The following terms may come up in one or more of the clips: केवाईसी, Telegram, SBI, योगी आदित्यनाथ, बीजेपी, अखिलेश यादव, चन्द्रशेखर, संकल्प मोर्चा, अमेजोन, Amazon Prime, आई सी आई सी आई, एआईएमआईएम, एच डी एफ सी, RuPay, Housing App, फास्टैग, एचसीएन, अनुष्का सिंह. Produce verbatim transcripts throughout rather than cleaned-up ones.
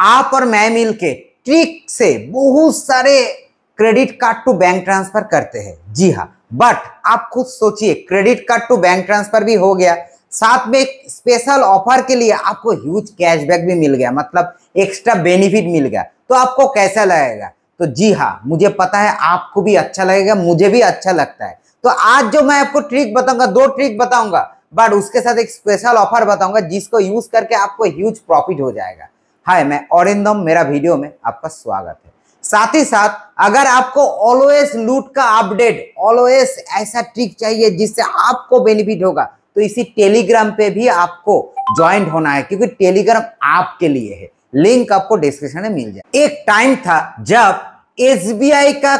आप और मैं मिलके ट्रिक से बहुत सारे credit card to bank transfer करते हैं, जी हाँ। बट आप खुद सोचिए, credit card to bank transfer भी हो गया, साथ में एक स्पेशल ऑफर के लिए आपको ह्यूज कैशबैक भी मिल गया, मतलब एक्स्ट्रा बेनिफिट मिल गया, तो आपको कैसा लगेगा? तो जी हाँ, मुझे पता है आपको भी अच्छा लगेगा, मुझे भी अच्छा लगता है। तो आज जो मैं आपको ट्रिक बताऊंगा, दो ट्रिक बताऊंगा, बट उसके साथ एक स्पेशल ऑफर बताऊंगा जिसको यूज करके आपको ह्यूज प्रॉफिट हो जाएगा। हाय, मैं अरिंदम, मेरा वीडियो में आपका स्वागत है। साथ ही साथ अगर आपको ऑलवेज लूट का अपडेट, ऑलवेज ऐसा ट्रिक चाहिए जिससे आपको बेनिफिट होगा, तो इसी टेलीग्राम पे भी आपको ज्वाइन होना है, क्योंकि टेलीग्राम आपके लिए है। लिंक आपको डिस्क्रिप्शन में मिल जाए। एक टाइम था जब एस बी आई का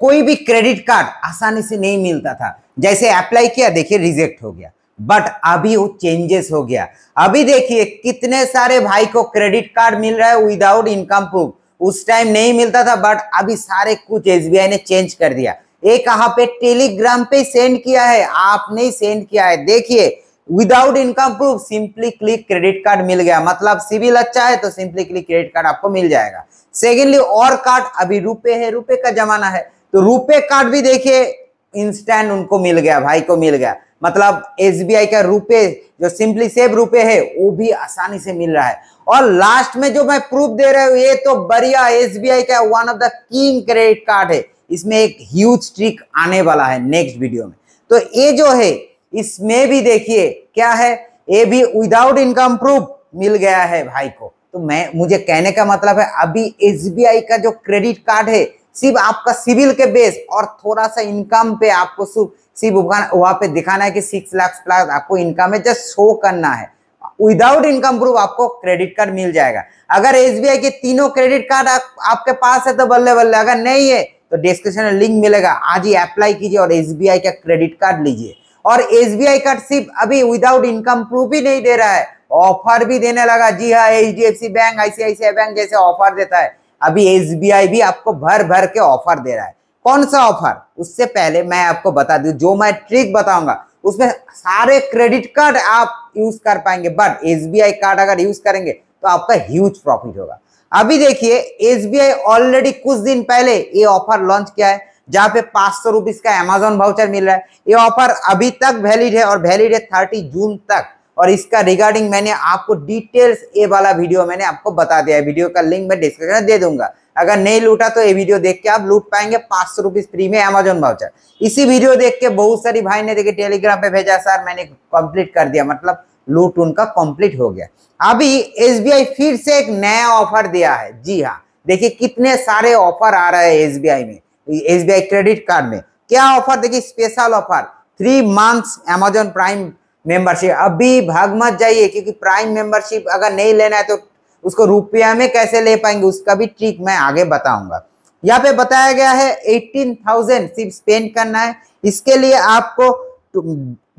कोई भी क्रेडिट कार्ड आसानी से नहीं मिलता था, जैसे अप्लाई किया, देखिए रिजेक्ट हो गया। बट अभी वो चेंजेस हो गया। अभी देखिए कितने सारे भाई को क्रेडिट कार्ड मिल रहा है विदाउट इनकम प्रूफ। उस टाइम नहीं मिलता था, बट अभी सारे कुछ एस बी आई ने चेंज कर दिया। ये कहाँ पे? टेलीग्राम पे सेंड किया है, आपने ही सेंड किया है। देखिए, without income proof simply click credit card मिल गया, मतलब सिविल अच्छा है तो सिंपली क्लिक क्रेडिट कार्ड आपको मिल जाएगा। सेकेंडली, और कार्ड अभी रुपए है, रुपए का जमाना है, तो रुपए कार्ड भी देखिए इंस्टेंट उनको मिल गया, भाई को मिल गया, मतलब एस बी आई का रुपए जो सिंपली सेव रुपए है वो भी आसानी से मिल रहा है। और लास्ट में जो मैं प्रूफ दे रहा हूँ, ये तो बढ़िया एस बी आई का one of the king credit card है। इसमें एक ह्यूज ट्रिक आने वाला है नेक्स्ट वीडियो में। तो ये जो है, इसमें भी देखिए क्या है, ये भी विदाउट इनकम प्रूफ मिल गया है भाई को। तो मैं मुझे कहने का मतलब है अभी एस बी आई का जो क्रेडिट कार्ड है सिर्फ आपका सिविल के बेस और थोड़ा सा इनकम पे आपको सिर्फ वहां पे दिखाना है कि सिक्स लाख प्लस आपको इनकम है, जस्ट शो करना है। विदाउट इनकम प्रूफ आपको क्रेडिट कार्ड मिल जाएगा। अगर एस बी आई के तीनों क्रेडिट कार्ड आप, आपके पास है तो बल्ले बल्ले, अगर नहीं है तो डिस्क्रिप्शन में लिंक मिलेगा। आज ही अप्लाई कीजिए और एस बी आई का क्रेडिट कार्ड लीजिए। और एस बी आई कार्ड सिर्फ अभी विदाउट इनकम प्रूफ ही नहीं दे रहा है, ऑफर भी देने लगा। जी हाँ, एच डी एफ सी bank, आई सी आई सी आई bank जैसे ऑफर देता है, अभी एस बी आई भी आपको भर भर के ऑफर दे रहा है। कौन सा ऑफर? उससे पहले मैं आपको बता दूं, जो मैं ट्रिक बताऊंगा उसमें सारे क्रेडिट कार्ड आप यूज कर पाएंगे, but S B I card अगर यूज करेंगे तो आपका ह्यूज प्रॉफिट होगा। अभी देखिए एस बी आई ऑलरेडी कुछ दिन पहले ये ऑफर लॉन्च किया है, जहाँ पे पाँच सौ रुपीज का अमेजोन वाउचर मिल रहा है। ये ऑफर अभी तक वैलिड है और वैलिड है तीस जून तक। और इसका रिगार्डिंग मैंने आपको डिटेल्स ये वाला वीडियो मैंने आपको बता दिया है, वीडियो का लिंक मैं डिस्क्रिप्शन में दे दूंगा। अगर नहीं लूटा तो ये वीडियो देख के आप लूट पाएंगे पाँच सौ रुपीज फ्री में अमेजोन वाउचर। इसी वीडियो देख के बहुत सारी भाई ने देखे टेलीग्राम पे भेजा, सर मैंने कंप्लीट कर दिया, मतलब लूट उनका कंप्लीट हो गया। अभी एस बी आई फिर से एक नया ऑफर दिया है। जी हाँ, देखिए कितने सारे ऑफर आ रहे हैं एस बी आई में, S B I credit card में। क्या ऑफर? देखिए special offer, three months अमेजोन prime membership. अभी भाग मत जाइए, क्योंकि प्राइम मेंबरशिप अगर नहीं लेना है तो उसको रुपया में कैसे ले पाएंगे, उसका भी ट्रिक मैं आगे बताऊंगा। यहाँ पे बताया गया है एटीन थाउजेंड सिर्फ स्पेंड करना है। इसके लिए आपको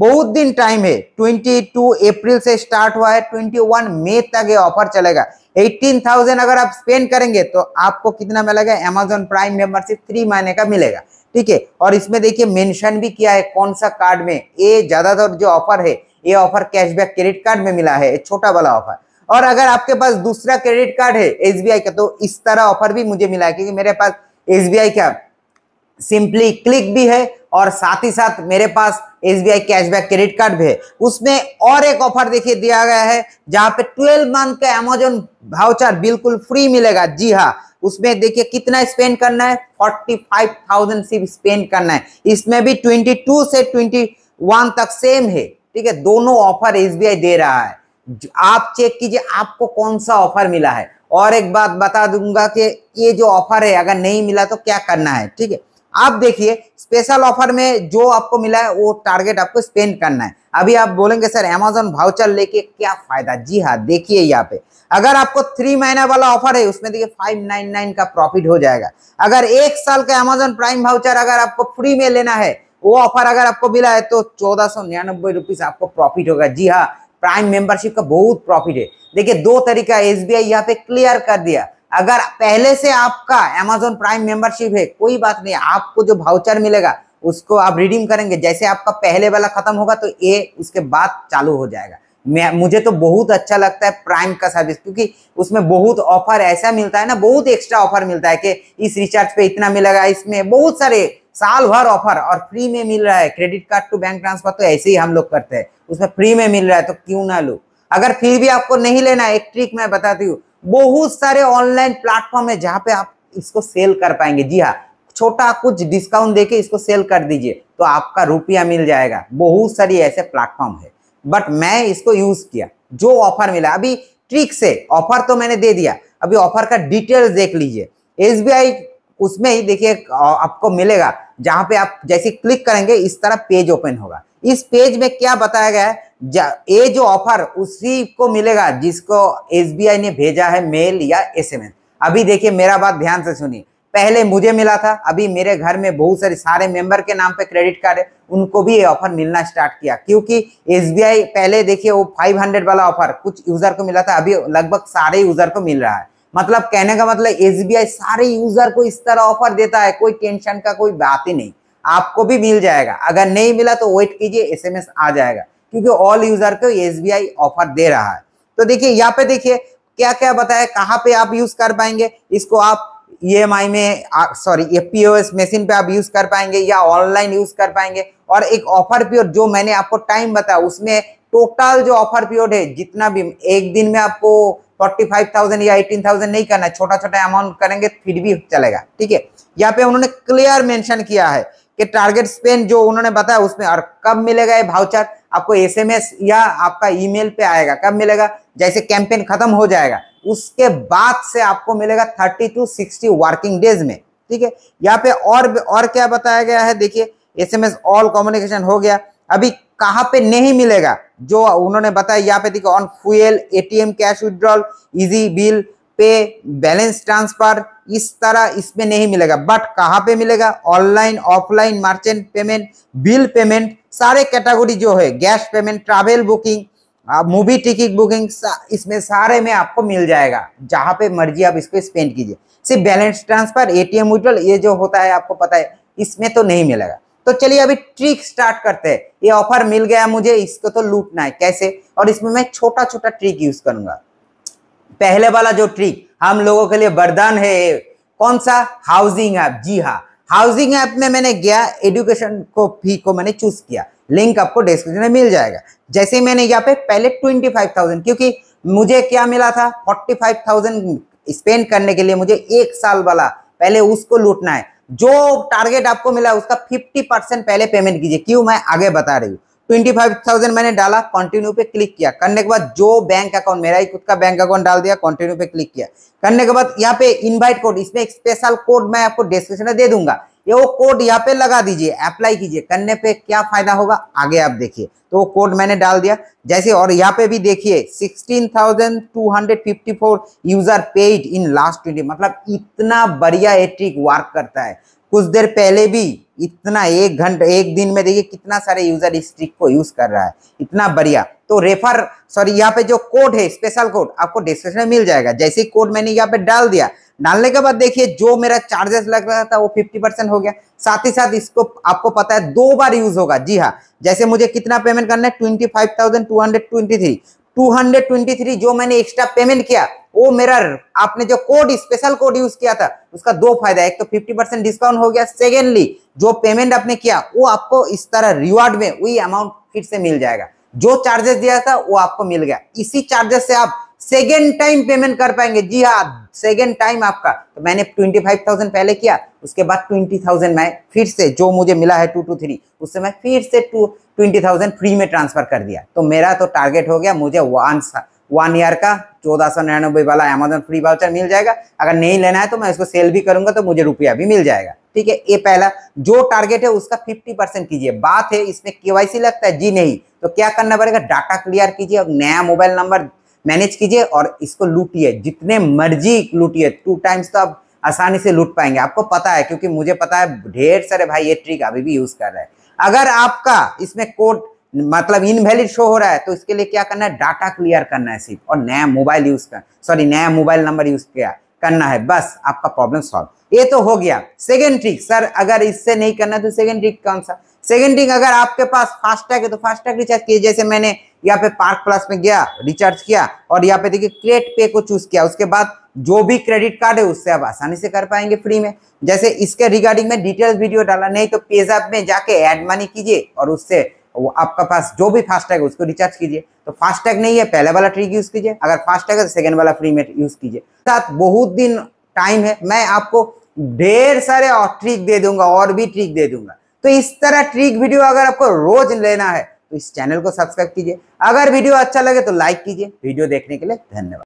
बहुत दिन टाइम है, बाईस अप्रैल से स्टार्ट हुआ है, इक्कीस मई तक ये ऑफर चलेगा। अठारह हज़ार अगर आप स्पेंड करेंगे तो आपको कितना मिलेगा? अमेजोन प्राइम मेंबरशिप थ्री महीने का मिलेगा, ठीक है। और इसमें देखिए मेंशन भी किया है कौन सा कार्ड में। ये ज्यादातर जो ऑफर है, ये ऑफर कैशबैक क्रेडिट कार्ड में मिला है, छोटा वाला ऑफर। और अगर आपके पास दूसरा क्रेडिट कार्ड है एस बी आई का, तो इस तरह ऑफर भी मुझे मिला है, क्योंकि मेरे पास एस बी आई का सिंपली क्लिक भी है और साथ ही साथ मेरे पास S B I cashback credit card भी है। उसमें और एक ऑफर देखिए दिया गया है, जहां पे बारह मंथ का अमेजोन वाउचर बिल्कुल फ्री मिलेगा। जी हाँ, उसमें देखिए कितना स्पेंड करना है, पैंतालीस हज़ार सिर्फ स्पेंड करना है। इसमें भी बाईस से इक्कीस तक सेम है, ठीक है। दोनों ऑफर एस बी आई दे रहा है, आप चेक कीजिए आपको कौन सा ऑफर मिला है। और एक बात बता दूंगा कि ये जो ऑफर है अगर नहीं मिला तो क्या करना है, ठीक है। आप देखिए स्पेशल ऑफर में जो आपको मिला है वो टारगेट आपको स्पेंड करना है। अभी आप बोलेंगे सर अमेजोन वाउचर लेके क्या फायदा? जी हाँ, देखिए यहाँ पे अगर आपको थ्री महीना वाला ऑफर है उसमें देखिए पाँच सौ निन्यानवे का प्रॉफिट हो जाएगा। अगर एक साल का अमेजोन प्राइम वाउचर अगर आपको फ्री में लेना है, वो ऑफर अगर आपको मिला है तो चौदह सौ निन्यानवे रुपीज आपको प्रॉफिट होगा। जी हाँ, प्राइम मेंबरशिप का बहुत प्रॉफिट है। देखिए दो तरीका एस बी आई यहाँ पे क्लियर कर दिया। अगर पहले से आपका अमेजोन प्राइम मेंबरशिप है, कोई बात नहीं, आपको जो वाउचर मिलेगा उसको आप रिडीम करेंगे। जैसे आपका पहले वाला खत्म होगा तो ये उसके बाद चालू हो जाएगा। मैं मुझे तो बहुत अच्छा लगता है प्राइम का सर्विस, क्योंकि उसमें बहुत ऑफर ऐसा मिलता है ना, बहुत एक्स्ट्रा ऑफर मिलता है कि इस रिचार्ज पे इतना मिलेगा, इसमें बहुत सारे साल भर ऑफर और फ्री में मिल रहा है। Credit card to bank transfer तो ऐसे ही हम लोग करते हैं, उसमें फ्री में मिल रहा है तो क्यों ना लो। अगर फिर भी आपको नहीं लेना, एक ट्रिक मैं बताती हूँ, बहुत सारे ऑनलाइन प्लेटफॉर्म है जहाँ पे आप इसको सेल कर पाएंगे। जी हाँ, छोटा कुछ डिस्काउंट देके इसको सेल कर दीजिए तो आपका रुपया मिल जाएगा। बहुत सारी ऐसे प्लेटफॉर्म है, बट मैं इसको यूज किया जो ऑफर मिला। अभी ट्रिक से ऑफर तो मैंने दे दिया, अभी ऑफर का डिटेल्स देख लीजिए। एसबीआई उसमें ही देखिए आपको मिलेगा, जहां पे आप जैसे क्लिक करेंगे इस तरह पेज ओपन होगा। इस पेज में क्या बताया गया है, ये जो ऑफर उसी को मिलेगा जिसको एसबीआई ने भेजा है मेल या एसएमएस। अभी देखिए मेरा बात ध्यान से सुनिए, पहले मुझे मिला था, अभी मेरे घर में बहुत सारे सारे मेंबर के नाम पे क्रेडिट कार्ड है, उनको भी ये ऑफर मिलना स्टार्ट किया, क्योंकि एसबीआई पहले देखिए वो पाँच सौ वाला ऑफर कुछ यूजर को मिला था, अभी लगभग सारे यूजर को मिल रहा है। मतलब कहने का मतलब एसबीआई सारे यूजर को इस तरह ऑफर देता है, कोई टेंशन का कोई बात ही नहीं, आपको भी मिल जाएगा। अगर नहीं मिला तो वेट कीजिए, एसएमएस आ जाएगा, क्योंकि ऑल यूजर को एसबीआई ऑफर दे रहा है। तो देखिए यहाँ पे देखिए क्या क्या बताया, कहाँ पे आप यूज कर पाएंगे इसको। आप ईएमआई में सॉरी ये पीओएस मशीन पे आप यूज कर पाएंगे या ऑनलाइन यूज कर पाएंगे। और एक ऑफर पीरियड जो मैंने आपको टाइम बताया, उसमें टोटल जो ऑफर पीरियड है जितना भी, एक दिन में आपको पैंतालीस हज़ार या अठारह हज़ार नहीं करना, छोटा छोटा अमाउंट करेंगे फिर भी चलेगा, ठीक है। यहाँ पे उन्होंने क्लियर मेंशन किया है कि टारगेट स्पेंड जो उन्होंने बताया उसमें, और कब मिलेगा ये भाउचर आपको एसएमएस या आपका ईमेल पे आएगा। कब मिलेगा, जैसे कैंपेन खत्म हो जाएगा उसके बाद से आपको मिलेगा thirty to sixty working days में, ठीक है। यहाँ पे और और क्या बताया गया है, देखिए एसएमएस ऑल कम्युनिकेशन हो गया। अभी कहाँ पे नहीं मिलेगा जो उन्होंने बताया, यहाँ पे देखिए on fuel, ATM cash withdrawal, easy bill pay, balance transfer, इस तरह इसमें नहीं मिलेगा। बट कहाँ पे मिलेगा, online offline merchant payment, bill payment, सारे कैटेगरी जो है, gas payment, travel booking, movie ticket booking, इसमें सारे में आपको मिल जाएगा। जहाँ पे मर्जी आप इसको स्पेंड कीजिए। सिर्फ बैलेंस ट्रांसफर, एटीएम विड्रॉल ये जो होता है आपको पता है, इसमें तो नहीं मिलेगा। तो चलिए अभी ट्रिक स्टार्ट करते हैं। ये ऑफर मिल गया मुझे, इसको तो लूटना है कैसे, और इसमें मैं छोटा छोटा ट्रिक यूज करूंगा। पहले वाला जो ट्रिक हम लोगों के लिए वरदान है, कौन सा, हाउसिंग ऐप। जी हाँ, हाउसिंग ऐप में मैंने गया, एडुकेशन को फी को मैंने चूज किया, लिंक आपको डिस्क्रिप्शन में मिल जाएगा। जैसे मैंने यहाँ पे पहले पच्चीस हज़ार, क्योंकि मुझे क्या मिला था पैंतालीस हज़ार स्पेंड करने के लिए, मुझे एक साल वाला, पहले उसको लूटना है। जो टारगेट आपको मिला उसका पचास परसेंट पहले पेमेंट कीजिए, क्यों मैं आगे बता रही हूँ। पच्चीस हज़ार मैंने डाला, कंटिन्यू पे क्लिक किया, करने के बाद जो बैंक अकाउंट, मेरा ही खुद का बैंक अकाउंट डाल दिया, कंटिन्यू पे क्लिक किया, करने के बाद यहाँ पे इनवाइट कोड, इसमें एक स्पेशल कोड मैं आपको डिस्क्रिप्शन में दे दूंगा, ये वो कोड यहाँ पे लगा दीजिए, अप्लाई कीजिए। करने पे क्या फायदा होगा आगे आप देखिए। तो वो कोड मैंने डाल दिया जैसे, और यहाँ पे भी देखिए सोलह हज़ार दो सौ चौवन user paid in last twenty, मतलब इतना बढ़िया ये ट्रिक वर्क करता है। कुछ देर पहले भी इतना एक घंटे एक दिन में देखिए कितना सारे यूजर इस ट्रिक को यूज कर रहा है, इतना बढ़िया। तो रेफर सॉरी यहाँ पे जो कोड है स्पेशल कोड आपको डिस्क्रिप्शन में मिल जाएगा। जैसे ही कोड मैंने यहाँ पे डाल दिया, डालने के बाद देखिए जो मेरा चार्जेस लग रहा था वो पचास परसेंट हो गया। साथ ही साथ इसको आपको पता है दो बार यूज होगा। जी हाँ, जैसे मुझे कितना पेमेंट करना है twenty five thousand two hundred twenty three, two hundred twenty three जो मैंने एक्स्ट्रा पेमेंट किया वो मेरा, आपने जो कोड स्पेशल कोड यूज किया था उसका दो फायदा, एक तो पचास परसेंट डिस्काउंट हो गया, सेकेंडली जो पेमेंट आपने किया वो आपको इस तरह रिवार्ड में वही अमाउंट फिर से मिल जाएगा, जो चार्जेस दिया था वो आपको मिल गया। इसी चार्जेस से आप सेकेंड टाइम पेमेंट कर पाएंगे। जी हाँ, सेकेंड टाइम आपका, तो मैंने पच्चीस हज़ार पहले किया, उसके बाद बीस हज़ार मैं फिर से जो मुझे मिला है टू टू थ्री उससे मैं फिर से टू ट्वेंटी थाउजेंड फ्री में ट्रांसफर कर दिया। तो मेरा तो टारगेट हो गया, मुझे वन वन ईयर का चौदह सौ निन्यानवे वाला अमेजोन फ्री वाउचर मिल जाएगा। अगर नहीं लेना है तो मैं इसको सेल भी करूंगा तो मुझे रुपया भी मिल जाएगा, ठीक है। ये पहला जो टारगेट है उसका पचास परसेंट कीजिए। बात है इसमें केवाईसी लगता है, जी नहीं, तो क्या करना पड़ेगा, डाटा क्लियर कीजिए और नया मोबाइल नंबर मैनेज कीजिए और इसको लूटिए, जितने मर्जी लूटिए, टू टाइम्स तो आप आसानी से लूट पाएंगे। आपको पता है, क्योंकि मुझे पता है ढेर सारे भाई ये ट्रिक अभी भी यूज कर रहे हैं। अगर आपका इसमें कोड मतलब इनवैलिड शो हो रहा है तो इसके लिए क्या करना है, डाटा क्लियर करना है सिर्फ, और नया मोबाइल यूज कर सॉरी नया मोबाइल नंबर यूज किया करना है, बस आपका प्रॉब्लम सॉल्व। ये तो हो गया सेकेंड ट्रिक। सर अगर इससे नहीं करना तो सेकेंड ट्रिक कौन सा, सेकेंड थिंग, अगर आपके पास फास्टैग है तो फास्टैग रिचार्ज किए। जैसे मैंने यहाँ पे पार्क प्लस में गया, रिचार्ज किया और यहाँ पे देखिए क्रेडिट पे को चूज किया। उसके बाद जो भी क्रेडिट कार्ड है उससे आप आसानी से कर पाएंगे फ्री में। जैसे इसके रिगार्डिंग में डिटेल्स वीडियो डाला, नहीं तो पेजैप में जाके ऐड मनी कीजिए और उससे वो आपका पास जो भी फास्टैग है उसको रिचार्ज कीजिए। तो फास्टैग नहीं है पहले वाला ट्रिक यूज कीजिए, अगर फास्टैग है तो सेकेंड वाला फ्री में यूज कीजिए। साथ बहुत दिन टाइम है, मैं आपको ढेर सारे और ट्रिक दे दूंगा, और भी ट्रिक दे दूंगा। तो इस तरह ट्रिक वीडियो अगर आपको रोज लेना है तो इस चैनल को सब्सक्राइब कीजिए। अगर वीडियो अच्छा लगे तो लाइक कीजिए। वीडियो देखने के लिए धन्यवाद।